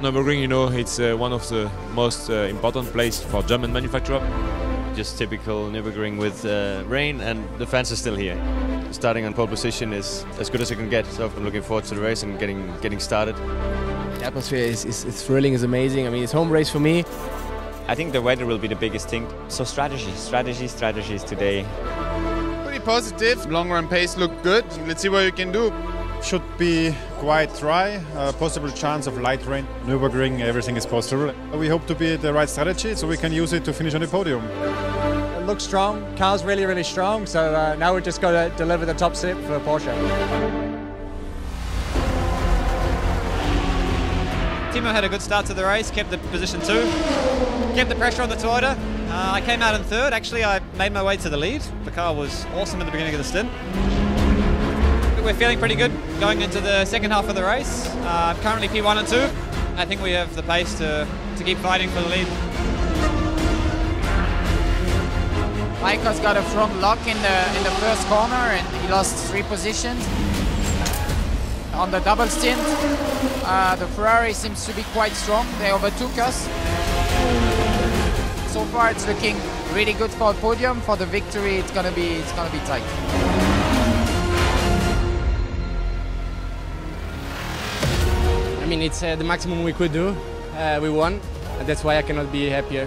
Nürburgring, you know, it's one of the most important places for German manufacturer. Just typical Nürburgring with rain, and the fans are still here. Starting on pole position is as good as you can get, so I'm looking forward to the race and getting started. The atmosphere is thrilling, is amazing. I mean, it's home race for me. I think the weather will be the biggest thing. So strategies today. Pretty positive. Long run pace looked good. Let's see what you can do. Should be quite dry, possible chance of light rain. Nürburgring, everything is possible. We hope to be the right strategy so we can use it to finish on the podium. It looks strong, car's really strong, so now we've just got to deliver the top set for Porsche. Timo had a good start to the race, kept the position 2, kept the pressure on the Toyota. I came out in third, actually I made my way to the lead. The car was awesome at the beginning of the stint. We're feeling pretty good going into the second half of the race. Currently P1 and 2. I think we have the pace to keep fighting for the lead. Michael's got a front lock in the first corner and he lost 3 positions. On the double stint, the Ferrari seems to be quite strong. They overtook us. So far it's looking really good for a podium. For the victory it's gonna be tight. I mean, it's the maximum we could do. We won, and that's why I cannot be happier.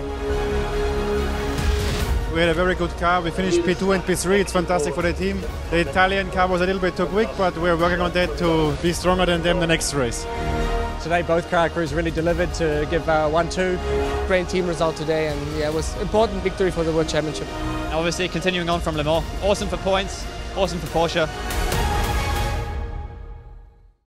We had a very good car. We finished P2 and P3. It's fantastic for the team. The Italian car was a little bit too quick, but we're working on that to be stronger than them the next race. Today, both car crews really delivered to give 1-2. Great team result today, and yeah, it was an important victory for the World Championship. Obviously, continuing on from Le Mans. Awesome for points, awesome for Porsche.